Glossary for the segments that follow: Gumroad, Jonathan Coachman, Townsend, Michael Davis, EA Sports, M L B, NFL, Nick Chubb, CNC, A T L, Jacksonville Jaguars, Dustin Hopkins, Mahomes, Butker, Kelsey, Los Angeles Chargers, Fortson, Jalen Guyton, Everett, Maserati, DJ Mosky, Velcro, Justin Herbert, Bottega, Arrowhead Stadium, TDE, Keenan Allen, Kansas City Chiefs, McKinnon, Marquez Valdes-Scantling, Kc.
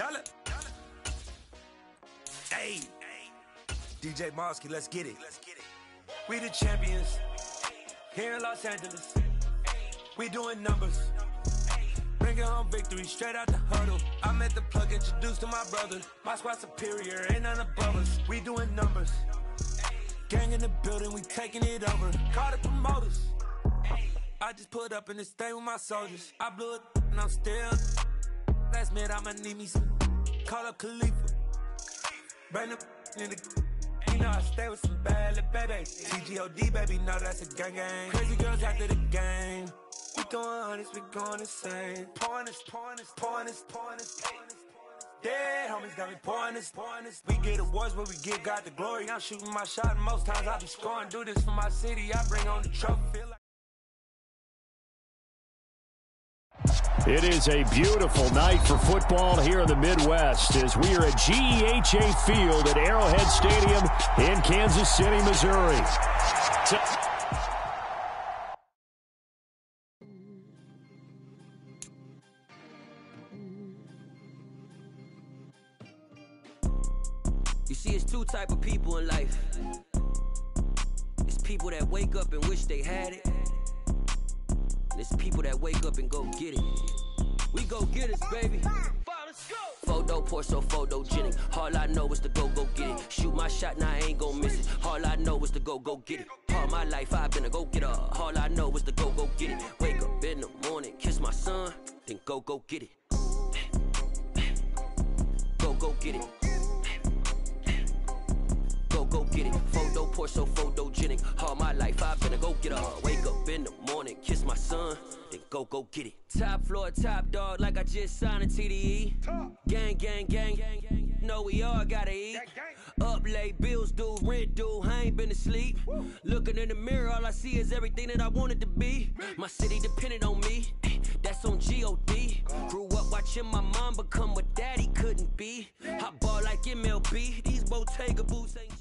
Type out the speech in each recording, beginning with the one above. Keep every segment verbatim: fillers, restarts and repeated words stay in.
Dollar. Hey, D J Mosky, let's get it. We the champions here in Los Angeles. We doing numbers, bringing home victory straight out the huddle. I'm at the plug, introduced to my brother. My squad superior, ain't none above us. We doing numbers, gang in the building, we taking it over. Call the promoters. I just put up in this thing with my soldiers. I blew it and I'm still. Last minute, I'ma need me some. Call up Khalifa. Bring the in the. You know I stay with some bad little baby. T G O D baby, no, that's a gang gang. Crazy girls after the game. We throwing hundreds, we going insane. Pouring this, pouring this, pouring this, pouring this. Dead homies got me pouring this, pouring this. We get awards, but we give God the glory. I'm shooting my shot, and most times I be scoring. Do this for my city, I bring on the trophy. It is a beautiful night for football here in the Midwest as we are at G E H A Field at Arrowhead Stadium in Kansas City, Missouri. You see, it's two type of people in life. It's people that wake up and wish they had it. It's people that wake up and go get it. We go get it, baby. Photo pour so photogenic. All I know is to go, go get it. Shoot my shot and I ain't gon' miss it. All I know is to go, go get it. All my life I've been a go getter. All I know is to go, go get it. Wake up in the morning, kiss my son, then go, go get it. Go, go get it. Go, go get it. Photo pour so photogenic. All my life I've been a go getter. Wake up in the morning, kiss my son, then go, go get it. Top floor, top dog, like I just signed a T D E. Top. Gang, gang, gang, gang, gang. No, we all gotta eat. Up late, bills due, rent due, I ain't been asleep. Woo. Looking in the mirror, all I see is everything that I wanted to be. Me. My city depended on me, that's on G O D. God. Grew up watching my mom become what daddy couldn't be. Yeah. I ball like M L B, these Bottega boots ain't shit.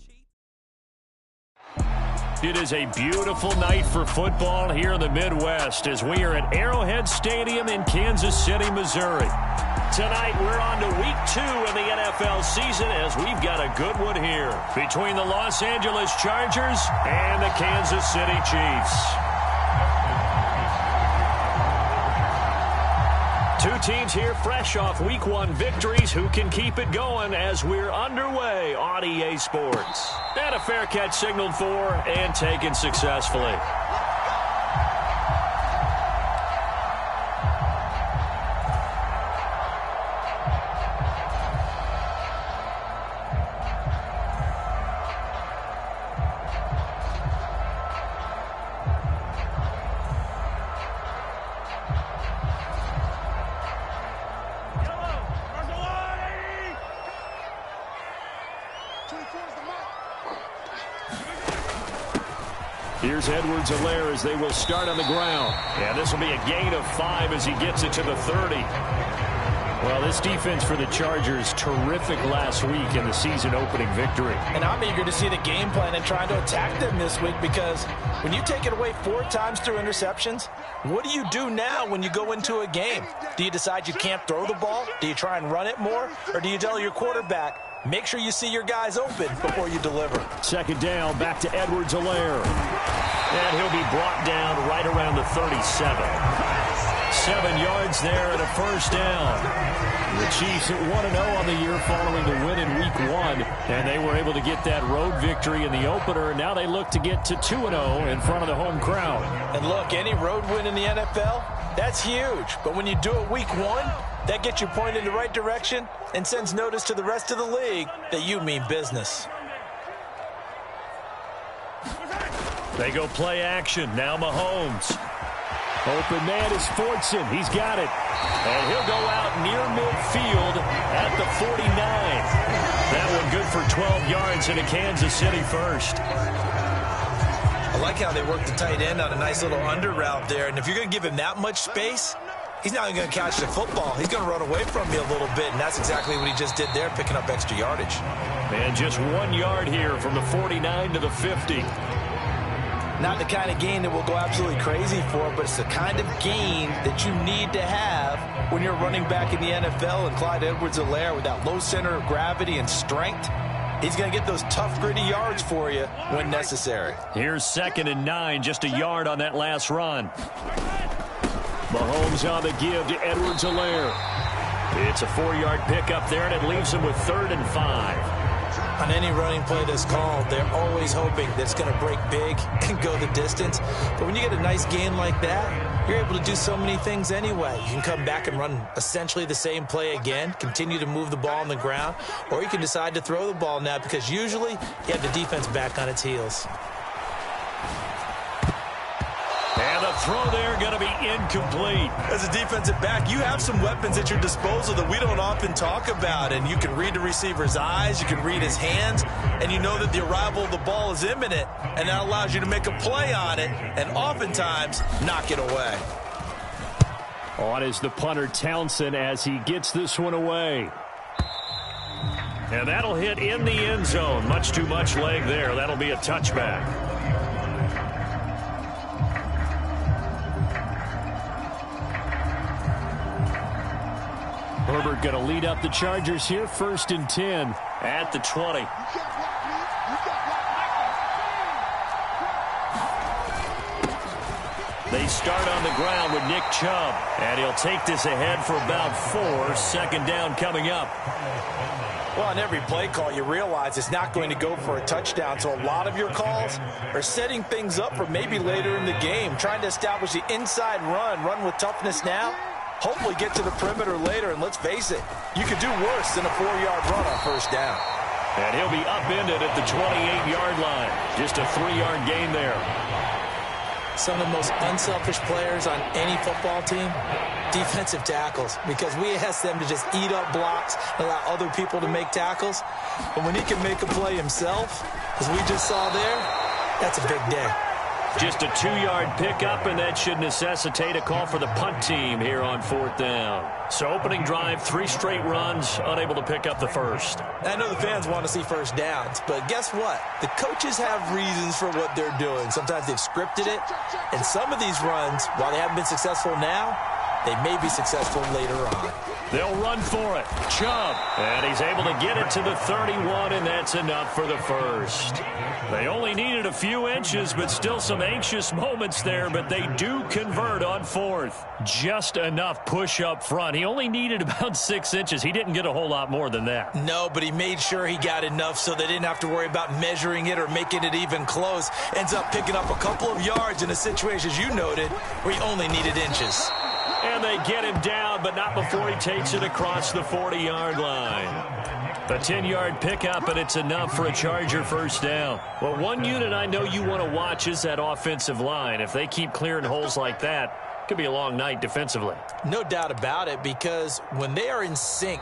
It is a beautiful night for football here in the Midwest as we are at Arrowhead Stadium in Kansas City, Missouri. Tonight, we're on to week two in the N F L season as we've got a good one here between the Los Angeles Chargers and the Kansas City Chiefs. Two teams here fresh off week one victories. Who can keep it going as we're underway on E A Sports? And a fair catch signaled for and taken successfully. Here's Edwards-Helaire as they will start on the ground. Yeah, this will be a gain of five as he gets it to the thirty. Well, this defense for the Chargers, terrific last week in the season-opening victory. And I'm eager to see the game plan and trying to attack them this week because when you take it away four times through interceptions, what do you do now when you go into a game? Do you decide you can't throw the ball? Do you try and run it more? Or do you tell your quarterback, make sure you see your guys open before you deliver? Second down, back to Edwards-Helaire. And he'll be brought down right around the thirty-seven. Seven yards there and a first down. The Chiefs at one and oh on the year following the win in week one. And they were able to get that road victory in the opener. Now they look to get to two and oh in front of the home crowd. And look, any road win in the N F L, that's huge. But when you do it week one, that gets you pointed in the right direction and sends notice to the rest of the league that you mean business. They go play action. Now Mahomes. Open man is Fortson. He's got it. And he'll go out near midfield at the forty-nine. That one good for twelve yards and a Kansas City first. I like how they worked the tight end on a nice little under route there. And if you're going to give him that much space, he's not even going to catch the football. He's going to run away from me a little bit, and that's exactly what he just did there, picking up extra yardage. And just one yard here from the forty-nine to the fifty. Not the kind of gain that will go absolutely crazy for, but it's the kind of gain that you need to have when you're running back in the N F L, and Clyde Edwards-Helaire with that low center of gravity and strength, he's going to get those tough, gritty yards for you when necessary. Here's second and nine, just a yard on that last run. Mahomes on the give to Edwards-Helaire. It's a four-yard pickup there, and it leaves him with third and five. On any running play that's called, they're always hoping that's going to break big and go the distance. But when you get a nice gain like that, you're able to do so many things anyway. You can come back and run essentially the same play again, continue to move the ball on the ground, or you can decide to throw the ball now because usually you have the defense back on its heels. And the throw there going to be incomplete. As a defensive back, you have some weapons at your disposal that we don't often talk about, and you can read the receiver's eyes, you can read his hands, and you know that the arrival of the ball is imminent, and that allows you to make a play on it and oftentimes knock it away. On is the punter, Townsend, as he gets this one away. And that'll hit in the end zone. Much too much leg there. That'll be a touchback. Herbert going to lead up the Chargers here, first and ten at the twenty. They start on the ground with Nick Chubb, and he'll take this ahead for about four. Second down coming up. Well, on every play call, you realize it's not going to go for a touchdown, so a lot of your calls are setting things up for maybe later in the game, trying to establish the inside run, run with toughness now. Hopefully get to the perimeter later, and let's face it, you could do worse than a four-yard run on first down. And he'll be upended at the twenty-eight-yard line. Just a three-yard gain there. Some of the most unselfish players on any football team, defensive tackles, because we ask them to just eat up blocks and allow other people to make tackles. But when he can make a play himself, as we just saw there, that's a big day. Just a two-yard pickup, and that should necessitate a call for the punt team here on fourth down. So opening drive, three straight runs, unable to pick up the first. I know the fans want to see first downs, but guess what? The coaches have reasons for what they're doing. Sometimes they've scripted it, and some of these runs, while they haven't been successful now, they may be successful later on. They'll run for it. Chubb, and he's able to get it to the thirty-one, and that's enough for the first. They only needed a few inches, but still some anxious moments there, but they do convert on fourth. Just enough push up front. He only needed about six inches. He didn't get a whole lot more than that. No, but he made sure he got enough so they didn't have to worry about measuring it or making it even close. Ends up picking up a couple of yards in a situation, as you noted, where he only needed inches. And they get him down, but not before he takes it across the forty-yard line. A ten-yard pickup, and it's enough for a Charger first down. Well, one unit I know you want to watch is that offensive line. If they keep clearing holes like that, it could be a long night defensively. No doubt about it, because when they are in sync,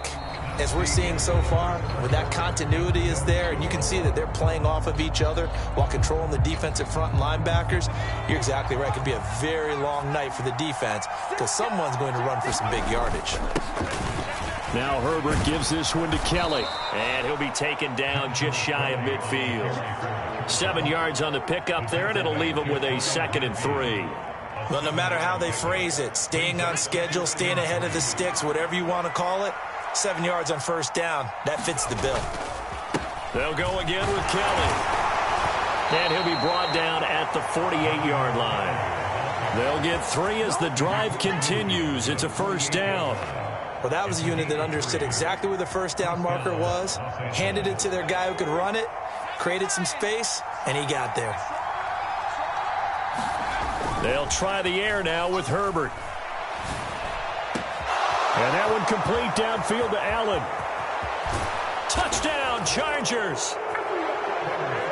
as we're seeing so far, when that continuity is there, and you can see that they're playing off of each other while controlling the defensive front and linebackers, you're exactly right. It could be a very long night for the defense, because someone's going to run for some big yardage. Now Herbert gives this one to Kelly, and he'll be taken down just shy of midfield. Seven yards on the pickup there, and it'll leave him with a second and three. Well, no matter how they phrase it, staying on schedule, staying ahead of the sticks, whatever you want to call it, seven yards on first down, that fits the bill. They'll go again with Kelly, and he'll be brought down at the forty-eight-yard line. They'll get three as the drive continues. It's a first down. Well, that was a unit that understood exactly where the first down marker was, handed it to their guy who could run it, created some space, and he got there. They'll try the air now with Herbert. And that one complete downfield to Allen. Touchdown, Chargers!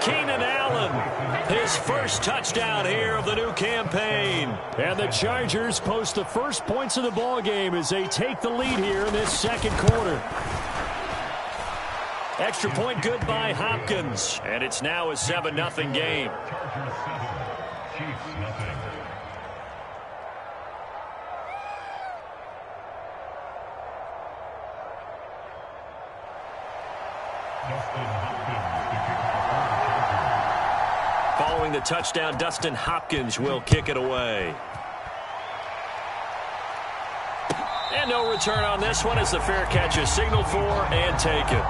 Keenan Allen, his first touchdown here of the new campaign. And the Chargers post the first points of the ball game as they take the lead here in this second quarter. Extra point good by Hopkins. And it's now a seven nothing game. Following the touchdown, Dustin Hopkins will kick it away. And no return on this one as the fair catch is signaled for and taken.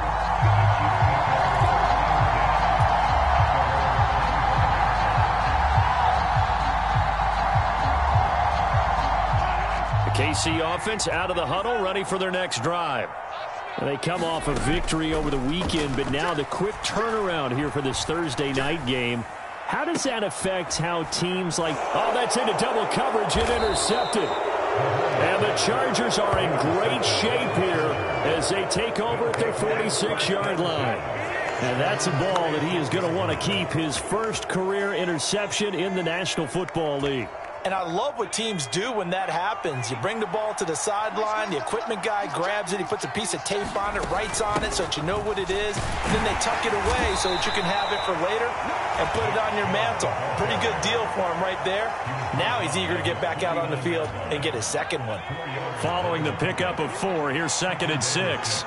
K C offense out of the huddle, ready for their next drive. And they come off a victory over the weekend, but now the quick turnaround here for this Thursday night game. How does that affect how teams like... Oh, that's into double coverage and intercepted. And the Chargers are in great shape here as they take over at their forty-six yard line. And that's a ball that he is going to want to keep, his first career interception in the National Football League. And I love what teams do when that happens. You bring the ball to the sideline, the equipment guy grabs it, he puts a piece of tape on it, writes on it so that you know what it is, and then they tuck it away so that you can have it for later and put it on your mantle. Pretty good deal for him right there. Now he's eager to get back out on the field and get his second one. Following the pickup of four, here's second and six.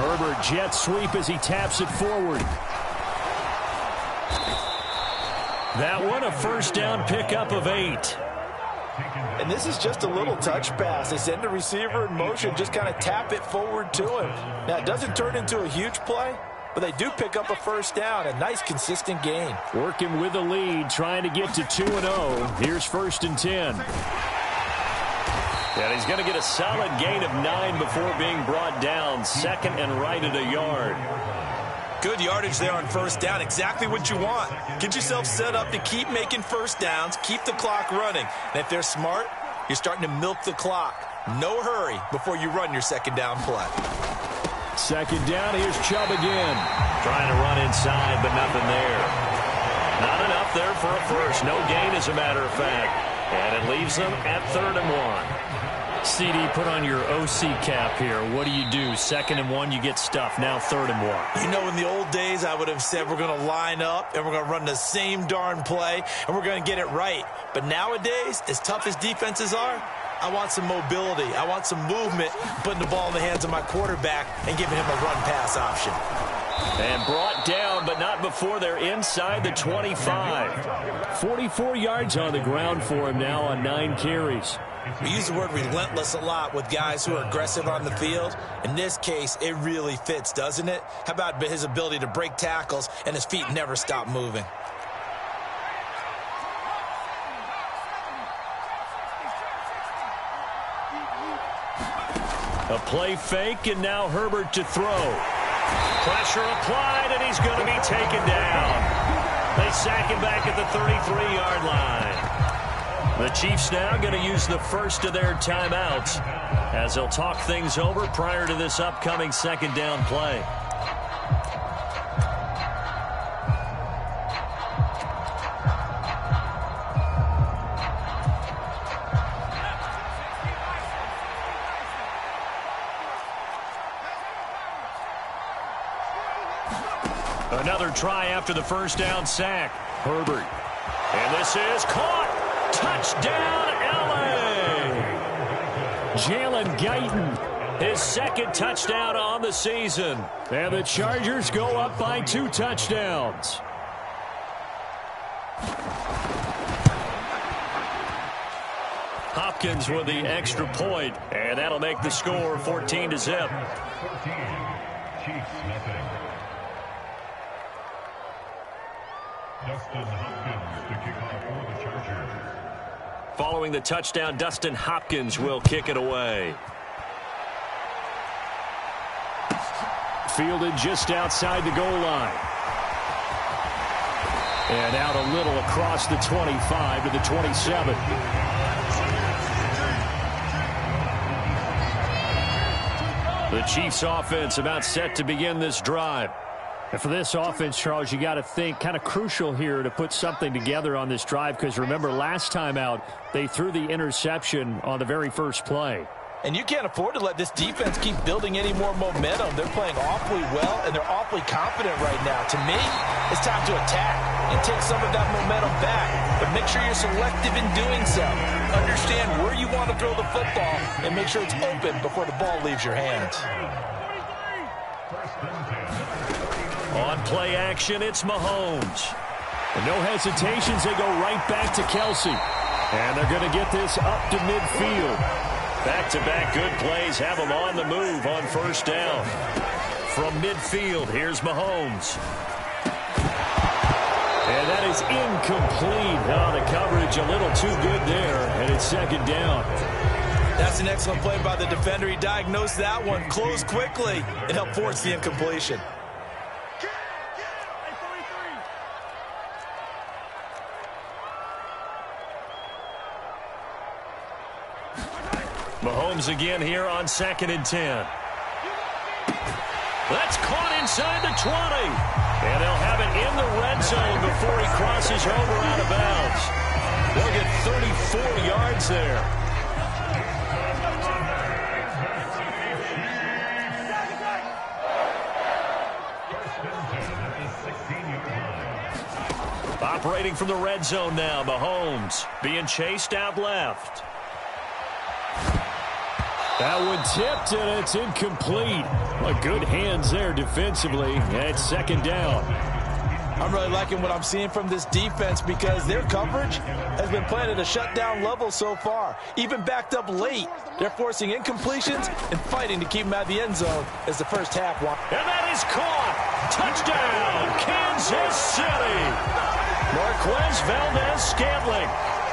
Herbert jet sweep as he taps it forward. That one, a first down pickup of eight. And this is just a little touch pass. They send the receiver in motion, just kind of tap it forward to him. Now, it doesn't turn into a huge play, but they do pick up a first down. A nice, consistent gain. Working with the lead, trying to get to two and oh. Here's first and ten. And he's going to get a solid gain of nine before being brought down. Second and right at a yard. Good yardage there on first down. Exactly what you want. Get yourself set up to keep making first downs. Keep the clock running. And if they're smart, you're starting to milk the clock. No hurry before you run your second down play. Second down, here's Chubb again. Trying to run inside, but nothing there. Not enough there for a first. No gain, as a matter of fact. And it leaves them at third and one. C D, put on your O C cap here. What do you do? Second and one, you get stuffed. Now third and one. You know, in the old days, I would have said we're going to line up and we're going to run the same darn play and we're going to get it right. But nowadays, as tough as defenses are, I want some mobility. I want some movement, putting the ball in the hands of my quarterback and giving him a run-pass option. And brought down, but not before they're inside the twenty-five. forty-four yards on the ground for him now on nine carries. We use the word relentless a lot with guys who are aggressive on the field. In this case, it really fits, doesn't it? How about his ability to break tackles and his feet never stop moving? A play fake, and now Herbert to throw. Pressure applied, and he's going to be taken down. They sack him back at the thirty-three yard line. The Chiefs now going to use the first of their timeouts as they'll talk things over prior to this upcoming second down play. Another try after the first down sack. Herbert. And this is caught. Touchdown, L A! Jalen Guyton, his second touchdown on the season. And the Chargers go up by two touchdowns. Hopkins with the extra point, and that'll make the score fourteen to zip. Dustin Hopkins to kick off for the Chargers. Following the touchdown, Dustin Hopkins will kick it away. Fielded just outside the goal line. And out a little across the twenty-five to the twenty-seven. The Chiefs offense about set to begin this drive. And for this offense, Charles, you got to think kind of crucial here to put something together on this drive, because remember last time out, they threw the interception on the very first play. And you can't afford to let this defense keep building any more momentum. They're playing awfully well, and they're awfully confident right now. To me, it's time to attack and take some of that momentum back. But make sure you're selective in doing so. Understand where you want to throw the football and make sure it's open before the ball leaves your hands. On play action, it's Mahomes. And no hesitations, they go right back to Kelsey. And they're going to get this up to midfield. Back-to-back good plays have them on the move on first down. From midfield, here's Mahomes. And that is incomplete. Now the coverage a little too good there, and it's second down. That's an excellent play by the defender. He diagnosed that one, closed quickly, and helped force the incompletion. Mahomes again here on second and ten. That's caught inside the twenty. And they'll have it in the red zone before he crosses over out of bounds. They'll get thirty-four yards there. Operating from the red zone now, Mahomes being chased out left. That one tipped, and it's incomplete. A good hands there defensively, and it's second down. I'm really liking what I'm seeing from this defense because their coverage has been played at a shutdown level so far. Even backed up late, they're forcing incompletions and fighting to keep them out of the end zone as the first half. And that is caught. Touchdown, Kansas City. Marquez Valdes-Scantling.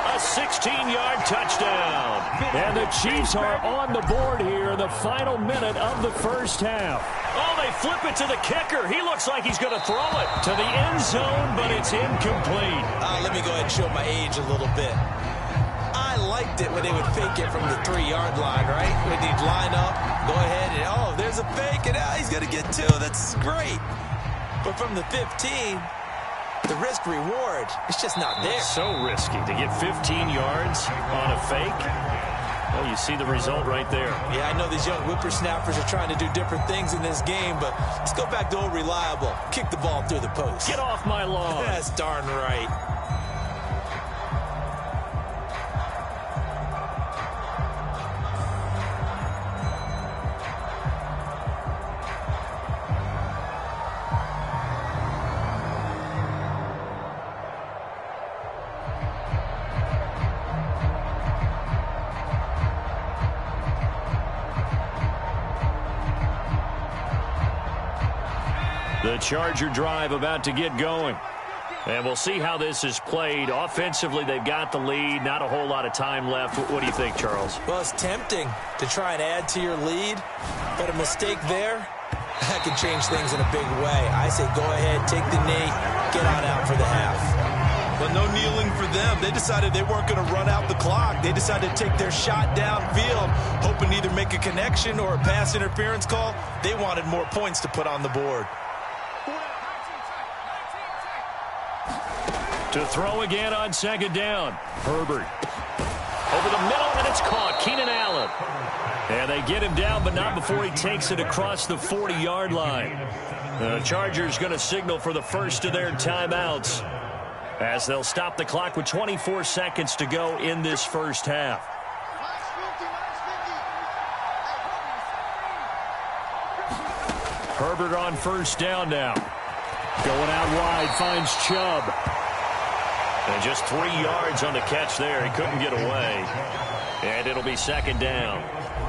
A sixteen-yard touchdown. And the Chiefs are on the board here in the final minute of the first half. Oh, they flip it to the kicker. He looks like he's going to throw it to the end zone, but it's incomplete. Uh, let me go ahead and show my age a little bit. I liked it when they would fake it from the three-yard line, right? When they'd line up, go ahead, and oh, there's a fake, and oh, he's going to get two. That's great. But from the fifteen... the risk reward, it's just not there. It's so risky to get fifteen yards on a fake. Well, you see the result right there. Yeah, I know these young whippersnappers are trying to do different things in this game, but let's go back to old reliable. Kick the ball through the post. Get off my lawn. That's darn right. The Charger drive about to get going. And we'll see how this is played. Offensively, they've got the lead. Not a whole lot of time left. What do you think, Charles? Well, it's tempting to try and add to your lead. But a mistake there, that could change things in a big way. I say go ahead, take the knee, get on out for the half. Well, no kneeling for them. They decided they weren't going to run out the clock. They decided to take their shot downfield, hoping to either make a connection or a pass interference call. They wanted more points to put on the board. To throw again on second down. Herbert. Over the middle, and it's caught. Keenan Allen. And they get him down, but not before he takes it across the forty-yard line. The Chargers going to signal for the first of their timeouts as they'll stop the clock with twenty-four seconds to go in this first half. Herbert on first down now. Going out wide, finds Chubb. And just three yards on the catch there. He couldn't get away. And it'll be second down.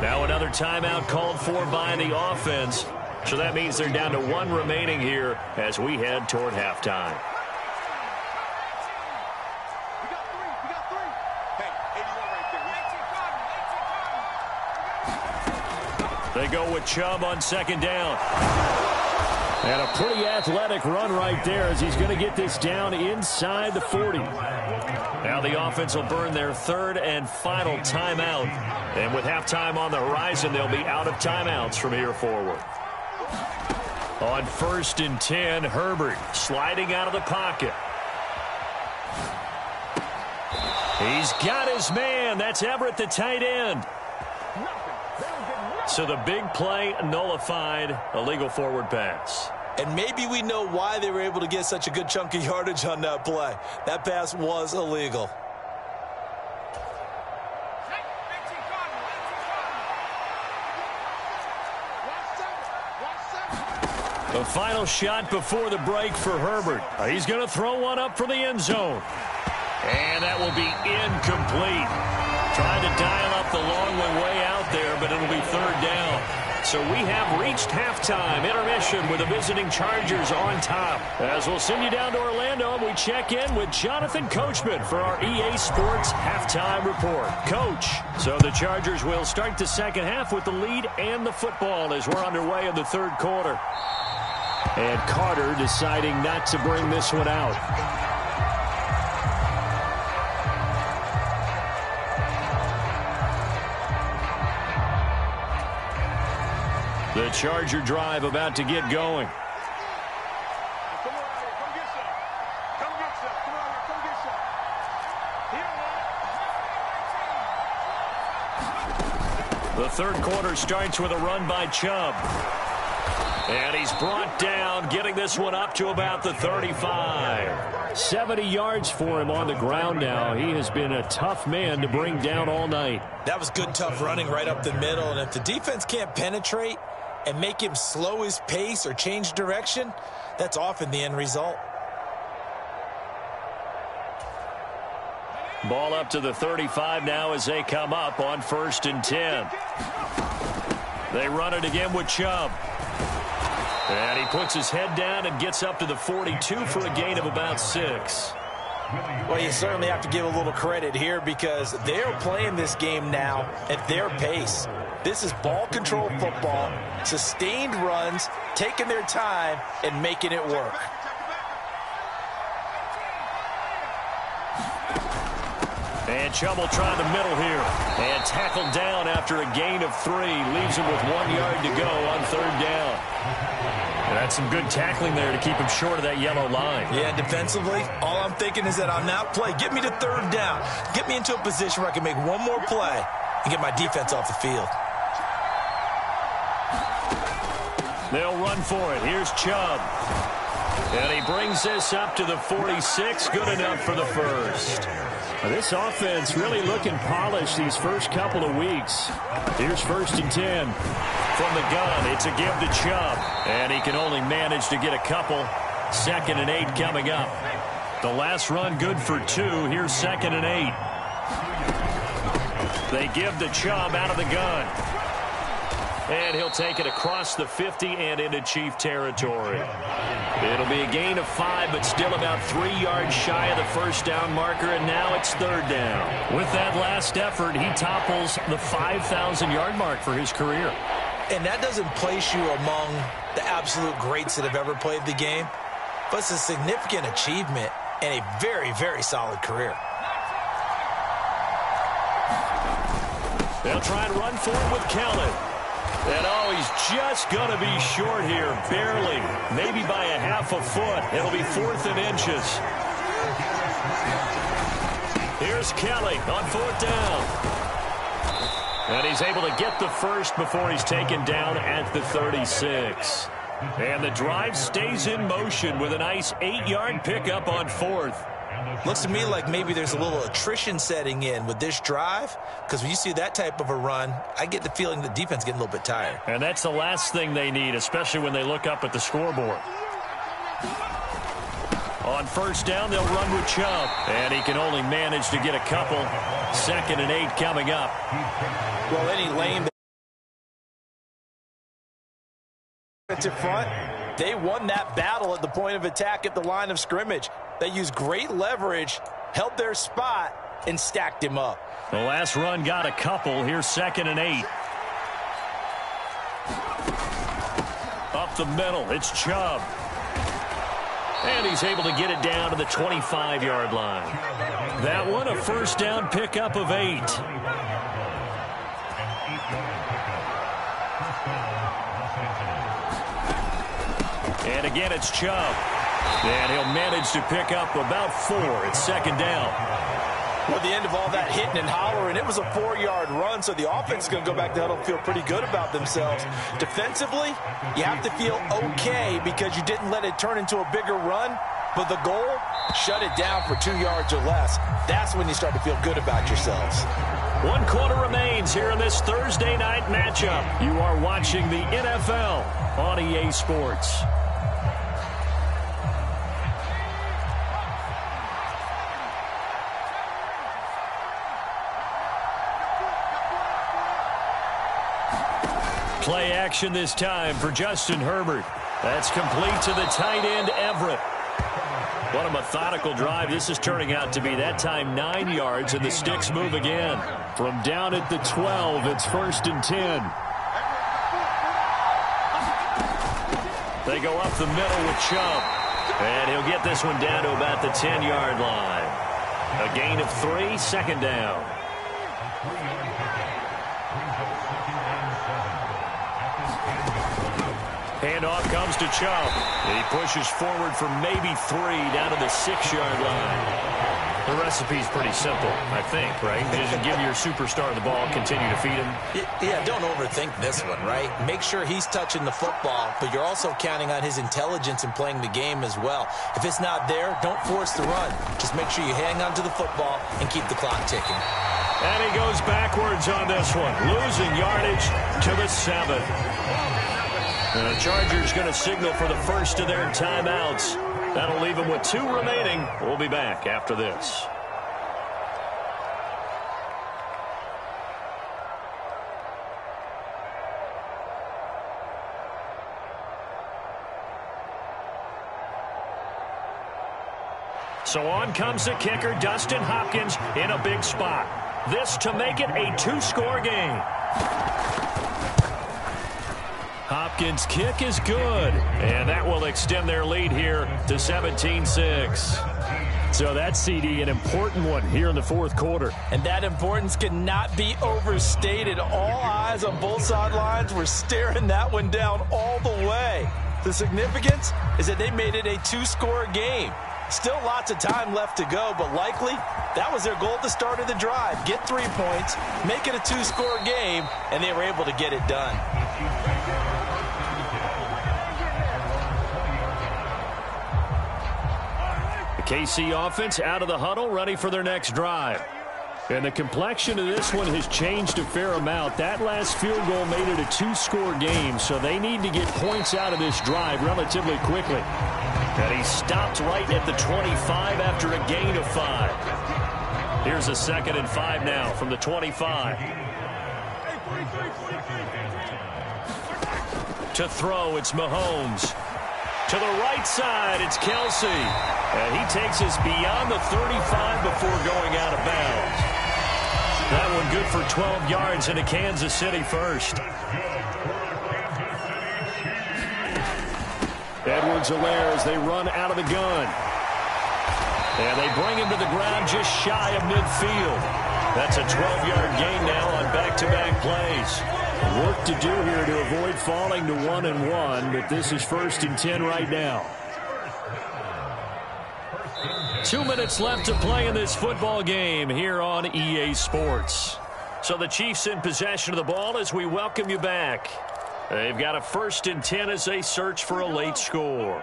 Now another timeout called for by the offense. So that means they're down to one remaining here as we head toward halftime. We got three. We got three. Hey, eighty-one right there. nineteen, nineteen, nineteen, nineteen. They go with Chubb on second down. And a pretty athletic run right there as he's going to get this down inside the forty. Now the offense will burn their third and final timeout. And with halftime on the horizon, they'll be out of timeouts from here forward. On first and ten, Herbert sliding out of the pocket. He's got his man. That's Everett, the tight end. So the big play nullified a legal forward pass. And maybe we know why they were able to get such a good chunk of yardage on that play. That pass was illegal. The final shot before the break for Herbert. He's going to throw one up for the end zone. And that will be incomplete. Trying to dial up the long one way out there, but it'll be third down. So we have reached halftime. Intermission with the visiting Chargers on top. As we'll send you down to Orlando, and we check in with Jonathan Coachman for our E A Sports Halftime Report. Coach, so the Chargers will start the second half with the lead and the football as we're underway in the third quarter. And Carter deciding not to bring this one out. The Charger drive about to get going. The third quarter starts with a run by Chubb. And he's brought down, getting this one up to about the thirty-five. seventy yards for him on the ground now. He has been a tough man to bring down all night. That was good, tough running right up the middle. And if the defense can't penetrate and make him slow his pace or change direction, that's often the end result. Ball up to the thirty-five now as they come up on first and ten. They run it again with Chubb. And he puts his head down and gets up to the forty-two for a gain of about six. Well, you certainly have to give a little credit here because they're playing this game now at their pace. This is ball control football, sustained runs, taking their time, and making it work. And Chubb will try the middle here. And tackled down after a gain of three. Leaves him with one yard to go on third down. And that's some good tackling there to keep him short of that yellow line. Yeah, defensively, all I'm thinking is that on that play, get me to third down. Get me into a position where I can make one more play and get my defense off the field. They'll run for it. Here's Chubb. And he brings this up to the forty-six. Good enough for the first. Now this offense really looking polished these first couple of weeks. Here's first and ten. From the gun, it's a give to Chubb. And he can only manage to get a couple. Second and eight coming up. The last run good for two. Here's second and eight. They give to Chubb out of the gun. And he'll take it across the fifty and into Chief territory. It'll be a gain of five, but still about three yards shy of the first down marker, and now it's third down. With that last effort, he topples the five thousand yard mark for his career. And that doesn't place you among the absolute greats that have ever played the game, but it's a significant achievement and a very, very solid career. They'll try and run for it with Kellen. And, oh, he's just going to be short here, barely, maybe by a half a foot. It'll be fourth and inches. Here's Kelly on fourth down. And he's able to get the first before he's taken down at the thirty-six. And the drive stays in motion with a nice eight yard pickup on fourth. Looks to me like maybe there's a little attrition setting in with this drive, because when you see that type of a run, I get the feeling the defense getting a little bit tired. And that's the last thing they need, especially when they look up at the scoreboard. On first down, they'll run with Chubb, and he can only manage to get a couple. Second and eight coming up. Well, any lane that's in front, they won that battle at the point of attack at the line of scrimmage. They used great leverage, held their spot, and stacked him up. The last run got a couple. Here's second and eight. Up the middle, it's Chubb. And he's able to get it down to the twenty-five yard line. That one, a first down pickup of eight. And again, it's Chubb. And he'll manage to pick up about four. It's second down. Well, the end of all that hitting and hollering, it was a four yard run, so the offense is going to go back to huddle and feel pretty good about themselves. Defensively, you have to feel okay because you didn't let it turn into a bigger run, but the goal, shut it down for two yards or less. That's when you start to feel good about yourselves. One quarter remains here in this Thursday night matchup. You are watching the N F L on E A Sports. Play action this time for Justin Herbert. That's complete to the tight end, Everett. What a methodical drive this is turning out to be. That time nine yards, and the sticks move again. From down at the twelve, it's first and ten. They go up the middle with Chubb, and he'll get this one down to about the ten-yard line. A gain of three, second down. Handoff comes to Chubb. He pushes forward for maybe three down to the six-yard line. The recipe's pretty simple, I think, right? Just give your superstar the ball, continue to feed him. Yeah, don't overthink this one, right? Make sure he's touching the football, but you're also counting on his intelligence in playing the game as well. If it's not there, don't force the run. Just make sure you hang on to the football and keep the clock ticking. And he goes backwards on this one, losing yardage to the seven. And the Chargers going to signal for the first of their timeouts. That'll leave them with two remaining. We'll be back after this. So on comes the kicker, Dustin Hopkins, in a big spot. This to make it a two-score game. Hopkins' kick is good, and that will extend their lead here to seventeen six. So that's, C D, an important one here in the fourth quarter. And that importance cannot be overstated. All eyes on both sidelines were staring that one down all the way. The significance is that they made it a two-score game. Still lots of time left to go, but likely that was their goal at the start of the drive. Get three points, make it a two-score game, and they were able to get it done. K C offense out of the huddle, ready for their next drive. And the complexion of this one has changed a fair amount. That last field goal made it a two-score game, so they need to get points out of this drive relatively quickly. And he stopped right at the twenty-five after a gain of five. Here's a second and five now from the twenty-five. To throw, it's Mahomes. To the right side, it's Kelsey. And he takes us beyond the thirty-five before going out of bounds. That one good for twelve yards into Kansas City first. Edwards-Helaire as they run out of the gun. And they bring him to the ground just shy of midfield. That's a twelve-yard gain now on back-to-back plays. Work to do here to avoid falling to one and one, but this is first and ten right now. Two minutes left to play in this football game here on E A Sports. So the Chiefs in possession of the ball as we welcome you back. They've got a first and ten as they search for a late score.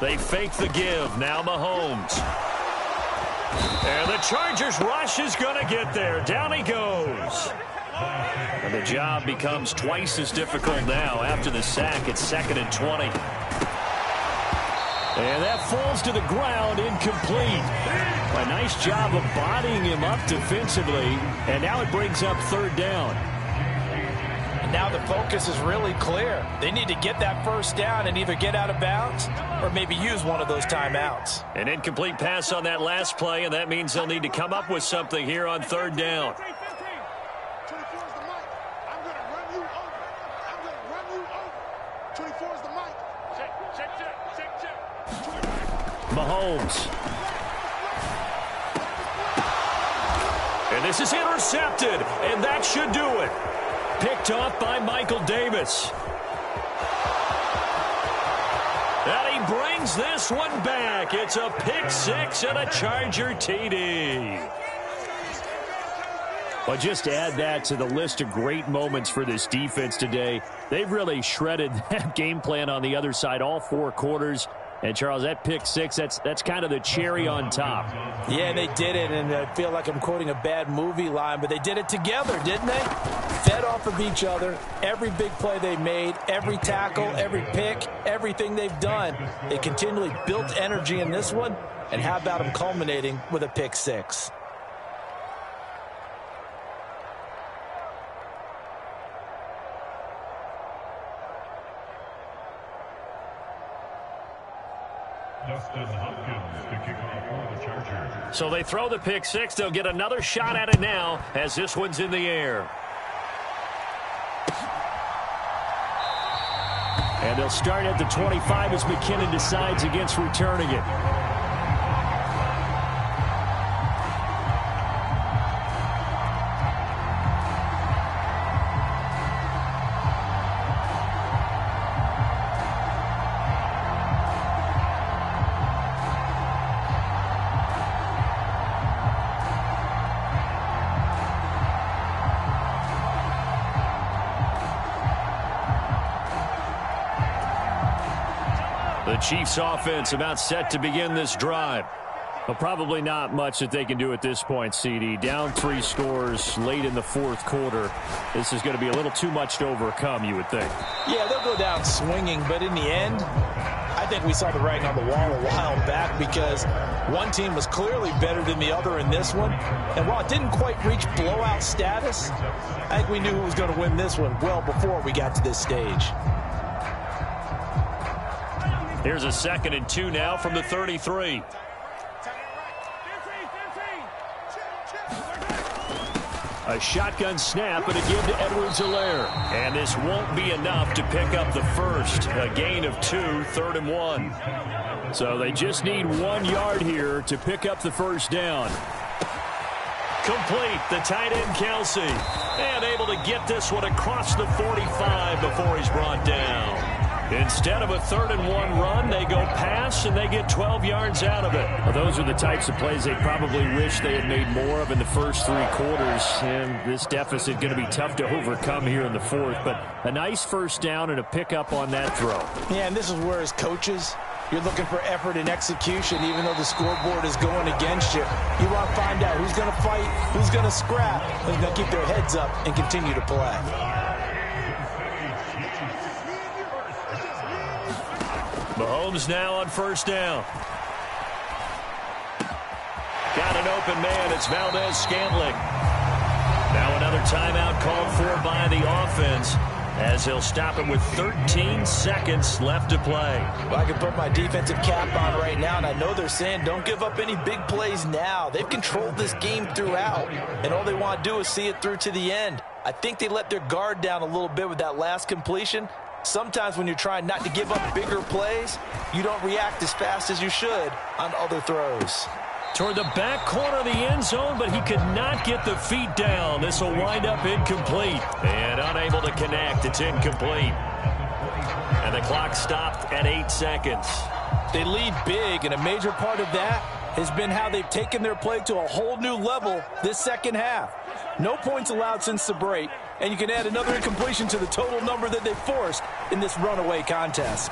They fake the give. Now Mahomes. And the Chargers rush is going to get there. Down he goes. And the job becomes twice as difficult now. After the sack, it's second and twenty. And that falls to the ground, incomplete. A nice job of bodying him up defensively. And now it brings up third down. Now the focus is really clear. They need to get that first down and either get out of bounds or maybe use one of those timeouts. An incomplete pass on that last play, and that means they'll need to come up with something here on third down. Mahomes. And this is intercepted, and that should do it. Picked off by Michael Davis. And he brings this one back. It's a pick six and a Charger T D. Well, just add that to the list of great moments for this defense today. They've really shredded that game plan on the other side all four quarters. And, Charles, that pick six, that's that's kind of the cherry on top. Yeah, and they did it, and I feel like I'm quoting a bad movie line, but they did it together, didn't they? Fed off of each other. Every big play they made, every tackle, every pick, everything they've done, they continually built energy in this one, and how about them culminating with a pick six? Dustin Hopkins to kick off for the Chargers. So they throw the pick six. They'll get another shot at it now as this one's in the air. And they'll start at the twenty-five as McKinnon decides against returning it. Chiefs offense about set to begin this drive. But probably not much that they can do at this point, C D. Down three scores late in the fourth quarter. This is going to be a little too much to overcome, you would think. Yeah, they'll go down swinging, but in the end, I think we saw the writing on the wall a while back because one team was clearly better than the other in this one. And while it didn't quite reach blowout status, I think we knew who was going to win this one well before we got to this stage. Here's a second and two now from the thirty-three. A shotgun snap and a give to Edwards-Helaire. And this won't be enough to pick up the first. A gain of two, third and one. So they just need one yard here to pick up the first down. Complete. The tight end, Kelsey. And able to get this one across the forty-five before he's brought down. Instead of a third and one run, they go pass, and they get twelve yards out of it. Well, those are the types of plays they probably wish they had made more of in the first three quarters, and this deficit going to be tough to overcome here in the fourth, but a nice first down and a pickup on that throw. Yeah, and this is where as coaches, you're looking for effort and execution, even though the scoreboard is going against you. You want to find out who's going to fight, who's going to scrap, who's going to keep their heads up and continue to play. Mahomes now on first down. Got an open man. It's Valdes-Scantling. Now another timeout called for by the offense as he'll stop him with thirteen seconds left to play. Well, I can put my defensive cap on right now, and I know they're saying don't give up any big plays now. They've controlled this game throughout, and all they want to do is see it through to the end. I think they let their guard down a little bit with that last completion. Sometimes when you're trying not to give up bigger plays, you don't react as fast as you should on other throws. Toward the back corner of the end zone, but he could not get the feet down. This will wind up incomplete. And unable to connect, it's incomplete. And the clock stopped at eight seconds. They lead big, and a major part of that has been how they've taken their play to a whole new level this second half. No points allowed since the break. And you can add another incompletion to the total number that they forced in this runaway contest.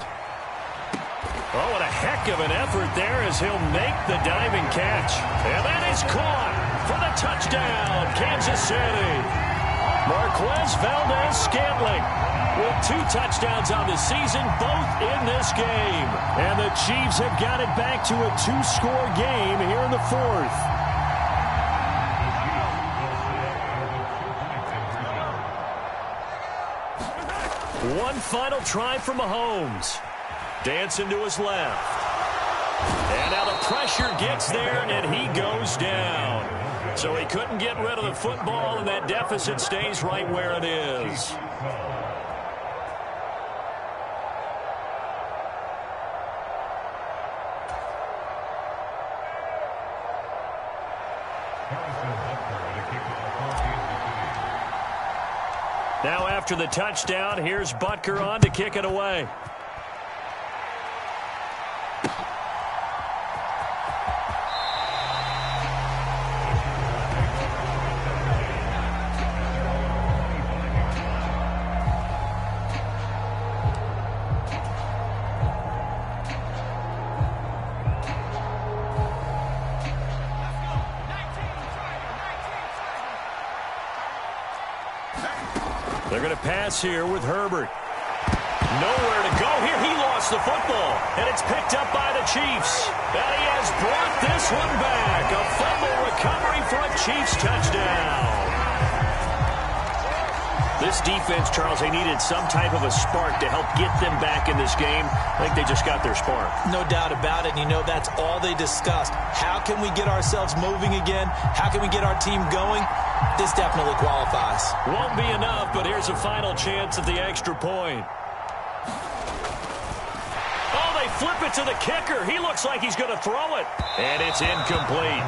Oh, what a heck of an effort there as he'll make the diving catch. And that is caught for the touchdown, Kansas City. Marquez Valdes-Scantling with two touchdowns on the season, both in this game. And the Chiefs have got it back to a two-score game here in the fourth. One final try from Mahomes. Dancing to his left. And now the pressure gets there, and he goes down. So he couldn't get rid of the football, and that deficit stays right where it is. Now after the touchdown, here's Butker on to kick it away. going to pass here with Herbert. Nowhere to go here. He lost the football, and it's picked up by the Chiefs. And he has brought this one back. A fumble recovery for a Chiefs touchdown. This defense, Charles, they needed some type of a spark to help get them back in this game. I think they just got their spark. No doubt about it. And, you know, that's all they discussed. How can we get ourselves moving again? How can we get our team going? This definitely qualifies. Won't be enough, but here's a final chance at the extra point. Oh, they flip it to the kicker. He looks like he's going to throw it. And it's incomplete.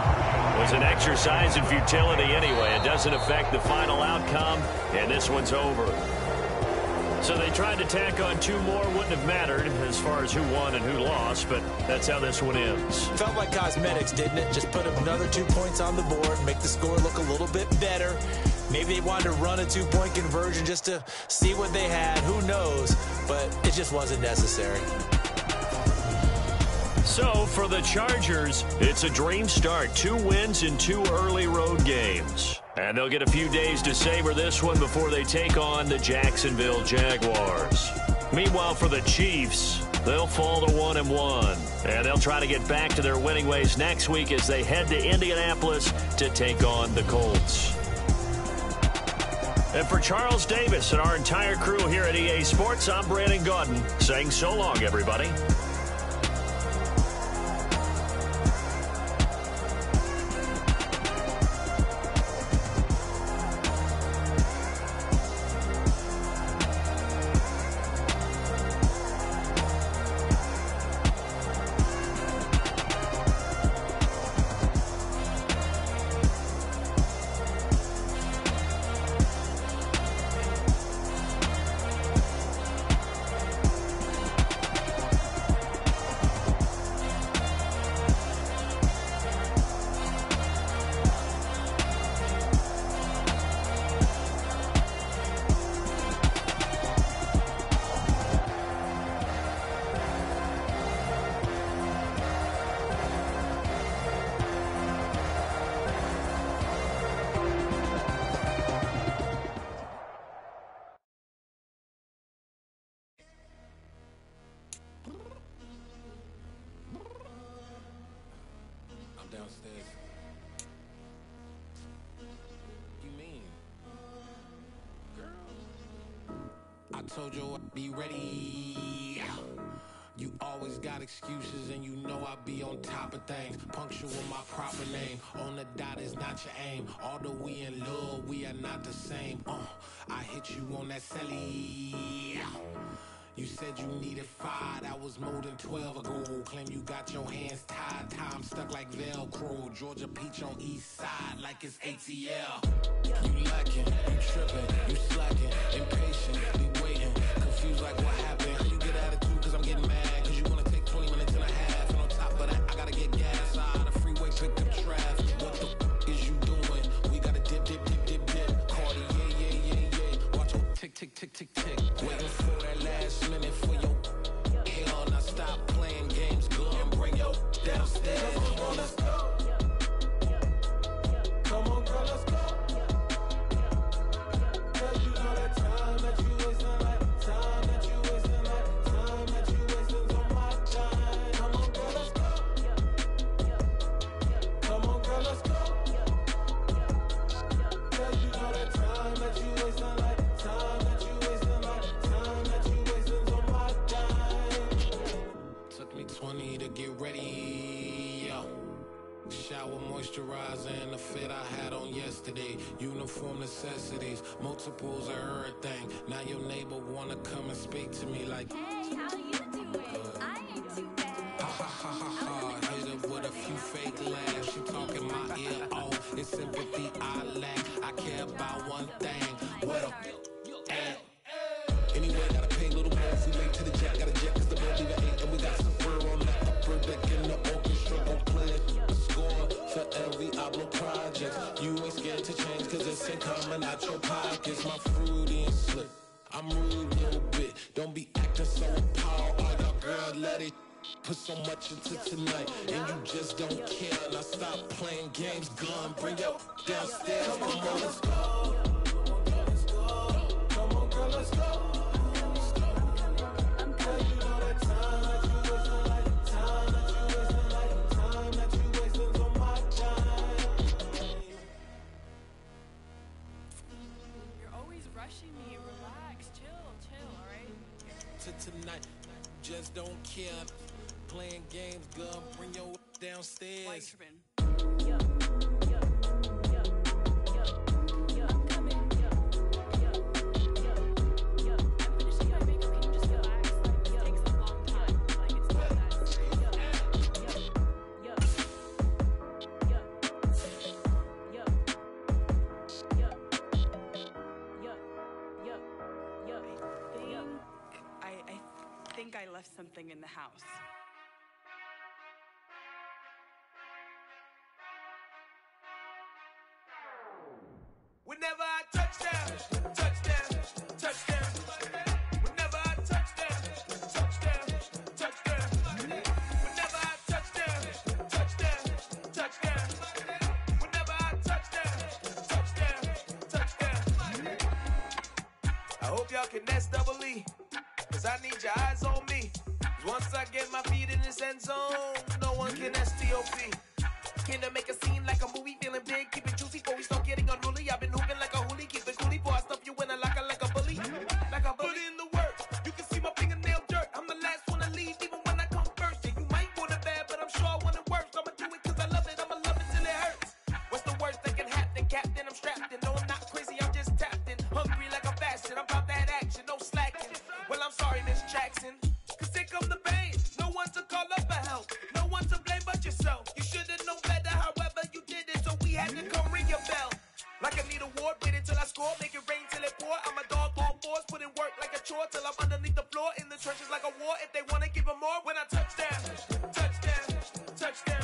Was an exercise in futility anyway. It doesn't affect the final outcome, and this one's over. So they tried to tack on two more. Wouldn't have mattered as far as who won and who lost, but that's how this one ends. Felt like cosmetics, didn't it? Just put another two points on the board, make the score look a little bit better. Maybe they wanted to run a two-point conversion just to see what they had. Who knows? But it just wasn't necessary. So, for the Chargers, it's a dream start. Two wins in two early road games. And they'll get a few days to savor this one before they take on the Jacksonville Jaguars. Meanwhile, for the Chiefs, they'll fall to one and one. And they'll try to get back to their winning ways next week as they head to Indianapolis to take on the Colts. And for Charles Davis and our entire crew here at E A Sports, I'm Brandon Gordon, saying so long, everybody. Told you I'd be ready. You always got excuses, and you know I'd be on top of things. Punctual, my proper name. On the dot is not your aim. Although we in love, we are not the same. Uh, I hit you on that celly. You said you needed five, that was more than twelve ago. Claim you got your hands tied, time stuck like Velcro. Georgia peach on east side like it's A T L. You lacking, you tripping, you slacking, impatient, be waiting, confused like what happened. You get attitude cause I'm getting mad, cause you wanna take twenty minutes and a half. And on top of that, I gotta get gas out of the freeway, pick up traffic. What the f is you doing? We gotta dip, dip, dip, dip, dip. Cardi, yeah, yeah, yeah, yeah. Watch your tick, tick, tick, tick, tick. Waiting for that last minute for your hell. Now stop playing games, go and bring your downstairs. Come on, girl, let's go. Come on, girl, let's go. Cause you know that time that you wasting, like time that you wasting, like time that you wasting on my time. Come on, girl, let's go. Come on, girl, let's go. Cause you know that time that you wasting, like time that you wasting, like time that you wasting on my time. Took me twenty to get ready, yo. Shower moisturizer and the fit I had on yesterday. Uniform necessities, multiples of everything. Now your neighbor wanna come and speak to me like, hey, how you doing? Good. I ain't too bad. Ha ha ha ha ha. Hit up with a few fake laughs. She talking my ear off. It's sympathy I lack. I care about one thing. What a at? Anyway, gotta pay little bills. We late to the jack, gotta jack cause the bill leave at eight. And we got some fur on that upper deck in the orchestra. Don't play it. For every album project, you ain't scared to change, cause it's ain't coming out your pockets. My fruity and slip, I'm rude a little bit. Don't be acting so appalled. All y'all girl, let it put so much into tonight, and you just don't care. Now stop playing games, gun, bring your downstairs. Come on, let's go. Come on, let's go. Come on, girl. to tonight. Just don't care. Playing games, girl. Bring your downstairs. Weisman. Yeah, yeah, yeah, yeah, yeah. I'm coming. Yeah, yeah, yeah, yeah. I'm finishing my makeup. Can you just relax? Like, it takes a long time. Like, it's not that serious. Yeah, yeah, yeah, yeah, yeah, yeah, yeah, yeah. I think I, I think I left something in the house. Whenever I touch down, touch down, touch down. Whenever I touch down, touch down, touch down. Whenever I touch down, touch down, touch down. Whenever I touch down, touch down, touch down. I hope y'all can nest double E, cause I need your eyes on me. Cause once I get my feet in this end zone, no one can S T O P. Can I make a scene like a movie, feeling big, keep it juicy before we start getting unruly. I've been hooping like a hoolie, keep it coolie before I stuff you in a locker like a bully. Like a bully. Put in the work, you can see my fingernail dirt. I'm the last one to leave, even when I come first. Yeah, you might want it bad, but I'm sure I want it worse. I'ma do it cause I love it, I'ma love it till it hurts. What's the worst that can happen, Captain? I'm strapped in, no I'm not crazy, I'm just tapped in. Hungry like I'm fashion, I'm about that action, no slacking. Well I'm sorry Miss Jackson, cause here come the pain. No one to call up for help, no one to blame but yourself. You should've known better, however you did it, so we had to come ring your bell. Like I need a ward, wait until I score, make it rain till it pour. I'm a dog on fours, put in work like a chore till I'm underneath the floor, in the trenches like a war. If they wanna give it more, when I touch down, touch down, touch down.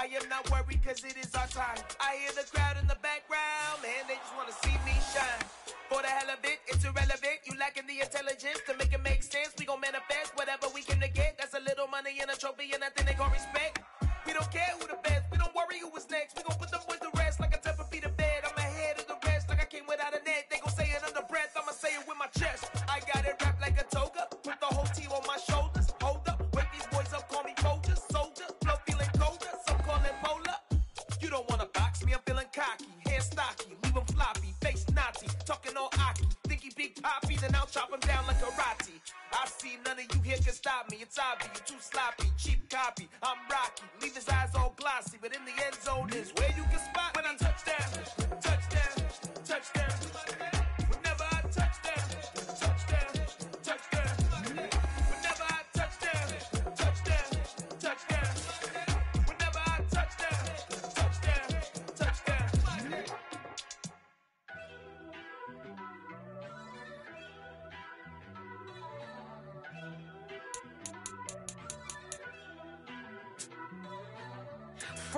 I am not worried cause it is our time. I hear the crowd in the background, man, they just wanna see me shine. For the hell of it, it's irrelevant. You lacking the intelligence to make it make sense. We gon' manifest whatever we can to get. That's a little money and a trophy and nothing they gon' respect. We don't care who the best, we don't worry who is next. We gon' put them boys to rest like a temper beat of bed. I'm ahead of the rest like I came without a net. They gon' say it under breath, I'ma say it with my chest. I got it wrapped like a toga, put the whole team on my shoulders. Hold up, wake these boys up, call me soldier, soldier. Don't wanna box me, I'm feeling cocky, hair stocky, leave him floppy, face naughty, talking all aki, think he big poppy, then I'll chop him down like karate. I see none of you here can stop me, it's obvious, you too sloppy, cheap copy, I'm Rocky, leave his eyes all glossy, but in the end zone is where you can spot when I touch down, touch down, touch down.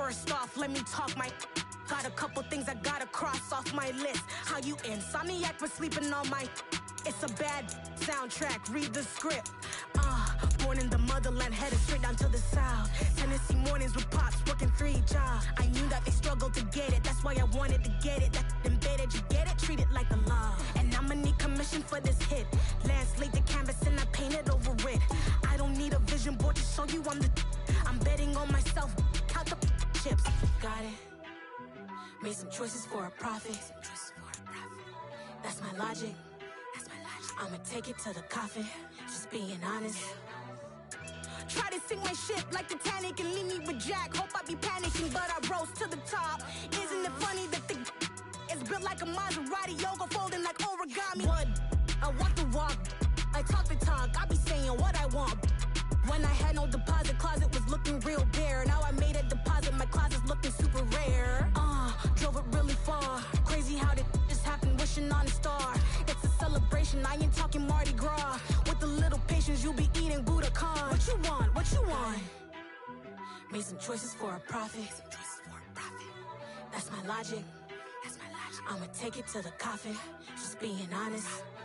First off, let me talk my got a couple things I gotta cross off my list. How you insomniac for sleeping on my it's a bad soundtrack, read the script. Uh, born in the motherland, headed straight down to the south. Tennessee mornings with pops, working three jobs. I knew that they struggled to get it, that's why I wanted to get it. That embedded, you get it, treat it like the law. And I'ma need commission for this hit. Lance laid the canvas and I painted over it. I don't need a vision board to show you I'm the I'm betting on myself, count the chips. Got it. Made some choices for a profit. That's my logic. That's my logic. I'ma take it to the coffin. Just being honest. Try to sink my ship like Titanic and leave me with Jack. Hope I be panicking, but I rose to the top. Isn't it funny that the is built like a Maserati, yoga folding like origami? What? I walk the walk. I talk the talk. I be saying what I want. When I had no deposit, closet was looking real bare. Now I made a deposit, my closet's looking super rare. Uh, drove it really far. Crazy how that just happened, wishing on a star. It's a celebration, I ain't talking Mardi Gras. With a little patience, you be eating Budokan. What you want, what you want? Made some choices for a profit. That's my logic. That's my logic. I'ma take it to the coffin. Just being honest.